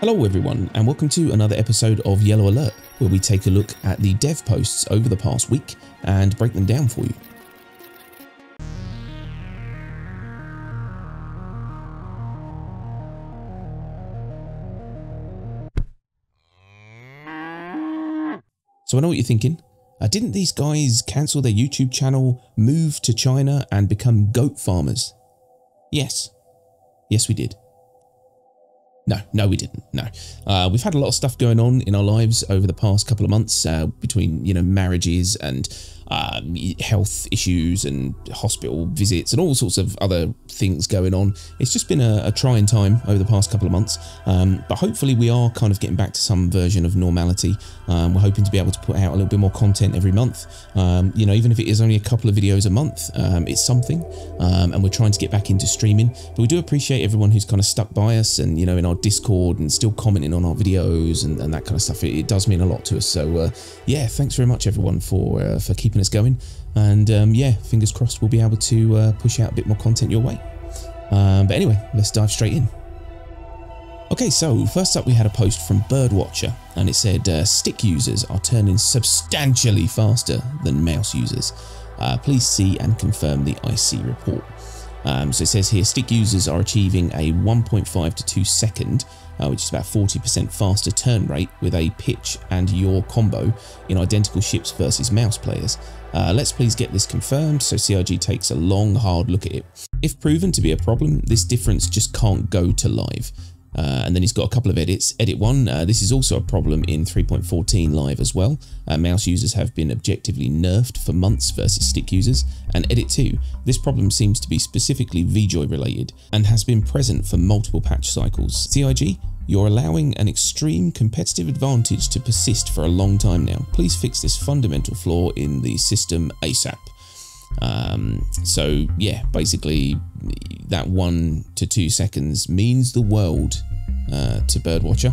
Hello everyone, and welcome to another episode of Yellow Alert, where we take a look at the dev posts over the past week and break them down for you. So I know what you're thinking. Didn't these guys cancel their YouTube channel, move to China and become goat farmers? Yes. Yes, we did. No, we didn't. No. We've had a lot of stuff going on in our lives over the past couple of months between, marriages and health issues and hospital visits and all sorts of other things going on. It's just been a trying time over the past couple of months, but hopefully we are kind of getting back to some version of normality. We're hoping to be able to put out a little bit more content every month. Even if it is only a couple of videos a month, it's something, and we're trying to get back into streaming. But we do appreciate everyone who's kind of stuck by us and, in our Discord and still commenting on our videos and that kind of stuff. It does mean a lot to us, so yeah, thanks very much everyone for keeping us going, and yeah, fingers crossed we'll be able to push out a bit more content your way. But anyway, let's dive straight in. Okay, so first up we had a post from Birdwatcher, and it said stick users are turning substantially faster than mouse users. Please see and confirm the IC report. So it says here, stick users are achieving a 1.5 to 2 second, which is about 40% faster turn rate with a pitch and yaw combo in identical ships versus mouse players. Let's please get this confirmed so CIG takes a long, hard look at it. If proven to be a problem, this difference just can't go to live. And then he's got a couple of edits. Edit 1, this is also a problem in 3.14 live as well. Mouse users have been objectively nerfed for months versus stick users. And edit 2, this problem seems to be specifically VJoy related and has been present for multiple patch cycles. CIG, you're allowing an extreme competitive advantage to persist for a long time now. Please fix this fundamental flaw in the system ASAP. So yeah, basically that 1 to 2 seconds means the world to Birdwatcher.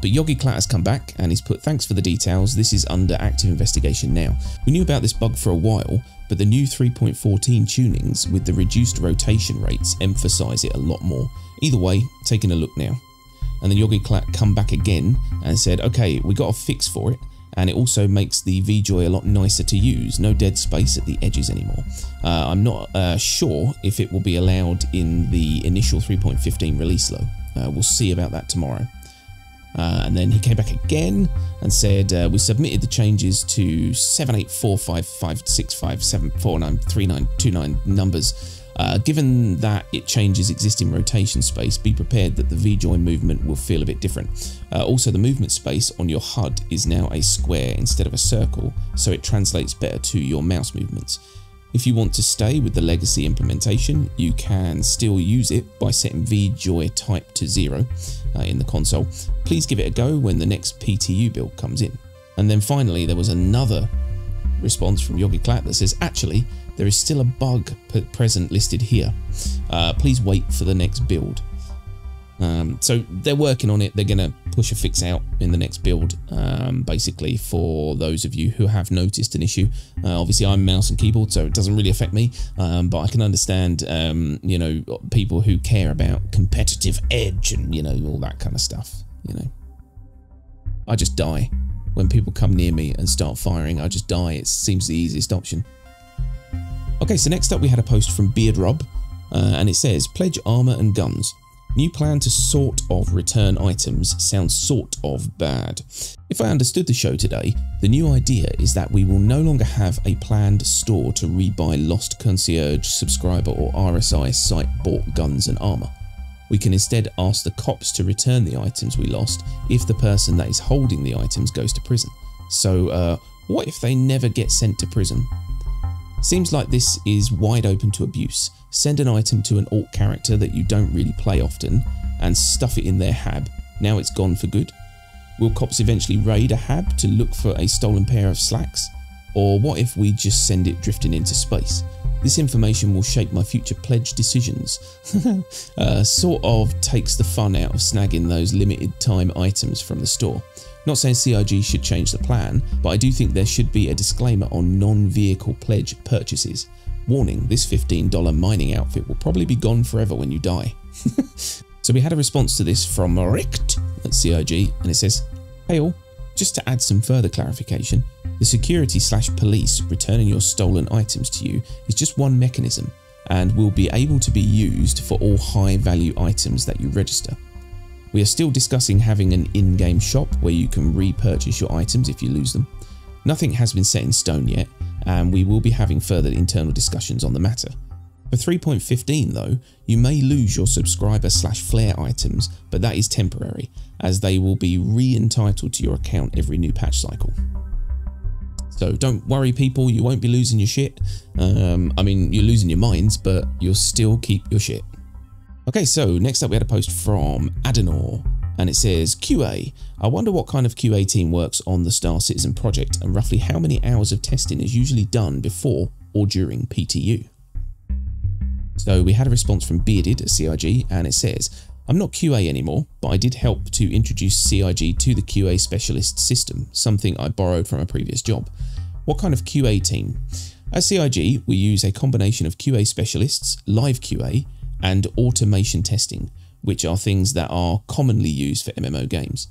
But Yogi Klatt has come back and he's put, thanks for the details, this is under active investigation now. We knew about this bug for a while, but the new 3.14 tunings with the reduced rotation rates emphasize it a lot more. Either way, taking a look now. And then Yogi Klatt come back again and said, okay, we got a fix for it. And it also makes the VJoy a lot nicer to use, no dead space at the edges anymore. I'm not sure if it will be allowed in the initial 3.15 release though. We'll see about that tomorrow. And then he came back again and said, we submitted the changes to 7845565749392 numbers. Given that it changes existing rotation space, be prepared that the VJoy movement will feel a bit different. Also, the movement space on your HUD is now a square instead of a circle, so it translates better to your mouse movements. If you want to stay with the legacy implementation, you can still use it by setting VJoy type to 0 in the console. Please give it a go when the next PTU build comes in. And then finally, there was another response from Yogi Klatt that says, actually, there is still a bug present listed here. Please wait for the next build. So they're working on it. They're going to push a fix out in the next build, basically, for those of you who have noticed an issue. Obviously, I'm mouse and keyboard, so it doesn't really affect me, but I can understand, people who care about competitive edge and, all that kind of stuff, I just die. When people come near me and start firing, I just die. It seems the easiest option. Okay, so next up we had a post from Beard Rob, and it says, pledge armor and guns. New plan to sort of return items sounds sort of bad. If I understood the show today, the new idea is that we will no longer have a planned store to rebuy lost concierge, subscriber or RSI site bought guns and armor. We can instead ask the cops to return the items we lost if the person that is holding the items goes to prison. So what if they never get sent to prison? Seems like this is wide open to abuse. Send an item to an alt character that you don't really play often and stuff it in their hab. Now it's gone for good. Will cops eventually raid a hab to look for a stolen pair of slacks? Or what if we just send it drifting into space? This information will shape my future pledge decisions. Sort of takes the fun out of snagging those limited time items from the store. Not saying CIG should change the plan, but I do think there should be a disclaimer on non-vehicle pledge purchases. Warning, this $15 mining outfit will probably be gone forever when you die. So we had a response to this from Richt at CIG, and it says, "Hey all, just to add some further clarification, the security/police returning your stolen items to you is just one mechanism and will be able to be used for all high value items that you register. We are still discussing having an in-game shop where you can repurchase your items if you lose them. Nothing has been set in stone yet, and we will be having further internal discussions on the matter. For 3.15 though, you may lose your subscriber/flare items, but that is temporary, as they will be re-entitled to your account every new patch cycle. So don't worry people, you won't be losing your shit. I mean, you're losing your minds, but you'll still keep your shit." Okay, so next up we had a post from Adenor, and it says, "QA, I wonder what kind of QA team works on the Star Citizen project and roughly how many hours of testing is usually done before or during PTU?" So we had a response from Bearded at CIG, and it says, "I'm not QA anymore, but I did help to introduce CIG to the QA specialist system, something I borrowed from a previous job. What kind of QA team? At CIG, we use a combination of QA specialists, live QA, and automation testing, which are things that are commonly used for MMO games.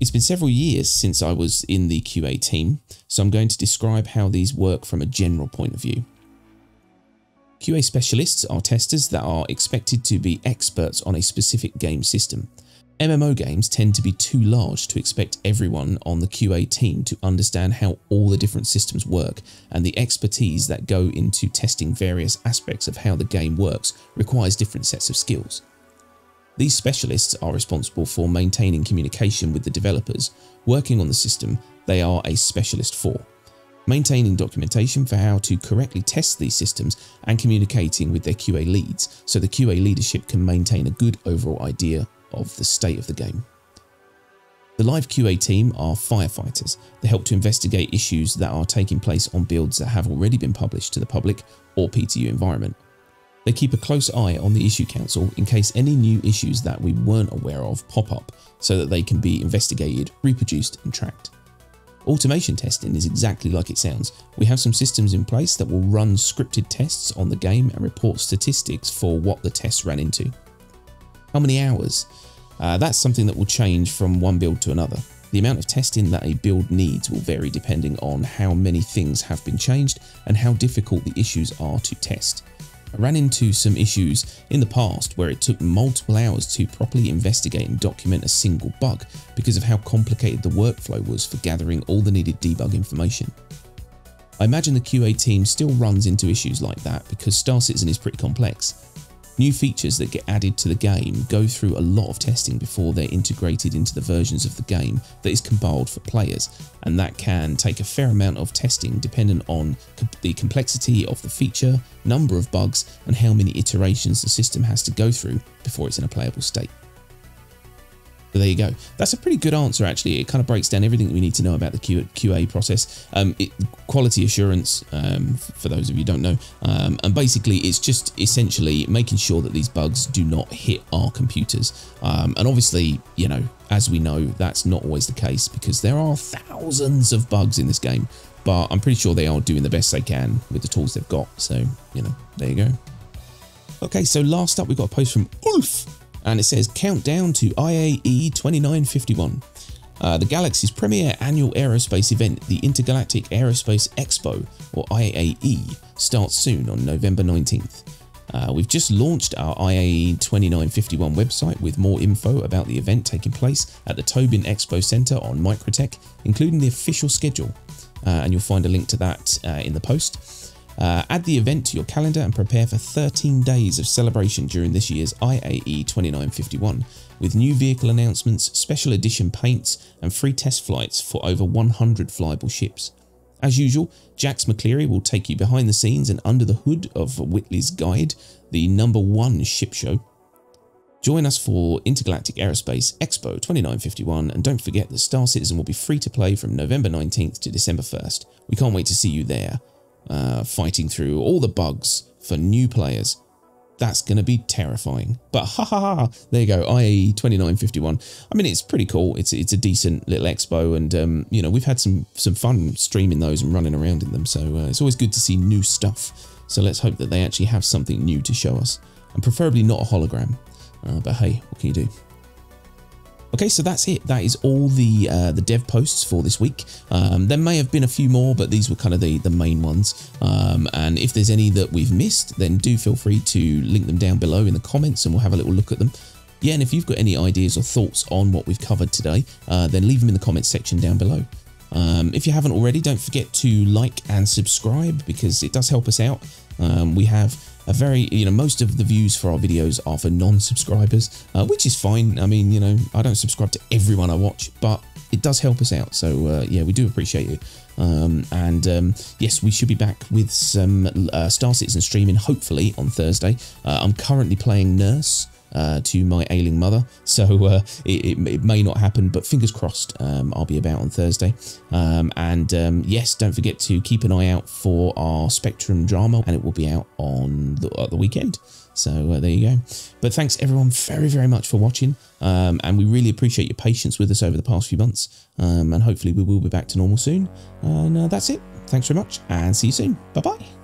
It's been several years since I was in the QA team, so I'm going to describe how these work from a general point of view. QA specialists are testers that are expected to be experts on a specific game system. MMO games tend to be too large to expect everyone on the QA team to understand how all the different systems work, and the expertise that go into testing various aspects of how the game works requires different sets of skills. These specialists are responsible for maintaining communication with the developers working on the system they are a specialist for, maintaining documentation for how to correctly test these systems, and communicating with their QA leads so the QA leadership can maintain a good overall idea of the state of the game. The live QA team are firefighters. They help to investigate issues that are taking place on builds that have already been published to the public or PTU environment. They keep a close eye on the issue council in case any new issues that we weren't aware of pop up, so that they can be investigated, reproduced and tracked. Automation testing is exactly like it sounds. We have some systems in place that will run scripted tests on the game and report statistics for what the tests ran into. How many hours? That's something that will change from one build to another. The amount of testing that a build needs will vary depending on how many things have been changed and how difficult the issues are to test. I ran into some issues in the past where it took multiple hours to properly investigate and document a single bug because of how complicated the workflow was for gathering all the needed debug information. I imagine the QA team still runs into issues like that because Star Citizen is pretty complex. New features that get added to the game go through a lot of testing before they're integrated into the versions of the game that is compiled for players, and that can take a fair amount of testing dependent on the complexity of the feature, number of bugs, and how many iterations the system has to go through before it's in a playable state." So there you go. That's a pretty good answer actually. It kind of breaks down everything that we need to know about the QA process. Quality assurance, for those of you who don't know, and basically it's just essentially making sure that these bugs do not hit our computers. And obviously, you know, as we know, that's not always the case because there are thousands of bugs in this game, but I'm pretty sure they are doing the best they can with the tools they've got. So, you know, there you go. Okay, so last up we've got a post from Ulf, and it says, "Countdown to IAE 2951, the galaxy's premier annual aerospace event, the Intergalactic Aerospace Expo, or IAE, starts soon on November 19th. We've just launched our IAE 2951 website with more info about the event taking place at the Tobin Expo Center on Microtech, including the official schedule, and you'll find a link to that in the post. Add the event to your calendar and prepare for 13 days of celebration during this year's IAE 2951, with new vehicle announcements, special edition paints, and free test flights for over 100 flyable ships. As usual, Jax McCleary will take you behind the scenes and under the hood of Whitley's Guide, the #1 ship show. Join us for Intergalactic Aerospace Expo 2951, and don't forget that Star Citizen will be free to play from November 19th to December 1st. We can't wait to see you there. Fighting through all the bugs for new players. That's going to be terrifying." But ha ha ha, there you go, IAE 2951. I mean, it's pretty cool. It's a decent little expo, and you know, we've had some fun streaming those and running around in them, so it's always good to see new stuff. So let's hope that they actually have something new to show us, and preferably not a hologram. But hey, what can you do? Okay, so that's it. That is all the dev posts for this week. There may have been a few more, but these were kind of the main ones. And if there's any that we've missed, then do feel free to link them down below in the comments and we'll have a little look at them. Yeah, and if you've got any ideas or thoughts on what we've covered today, then leave them in the comments section down below. If you haven't already, don't forget to like and subscribe because it does help us out. We have a very, most of the views for our videos are for non-subscribers, which is fine. I mean, I don't subscribe to everyone I watch, but it does help us out. So yeah, we do appreciate it. Yes, we should be back with some Star Citizen streaming, hopefully on Thursday. I'm currently playing Nurse to my ailing mother, so it may not happen, but fingers crossed I'll be about on Thursday. Yes, don't forget to keep an eye out for our Spectrum drama, and it will be out on the weekend, so there you go. But thanks everyone very, very much for watching, and we really appreciate your patience with us over the past few months, and hopefully we will be back to normal soon. And that's it. Thanks very much and see you soon. Bye bye.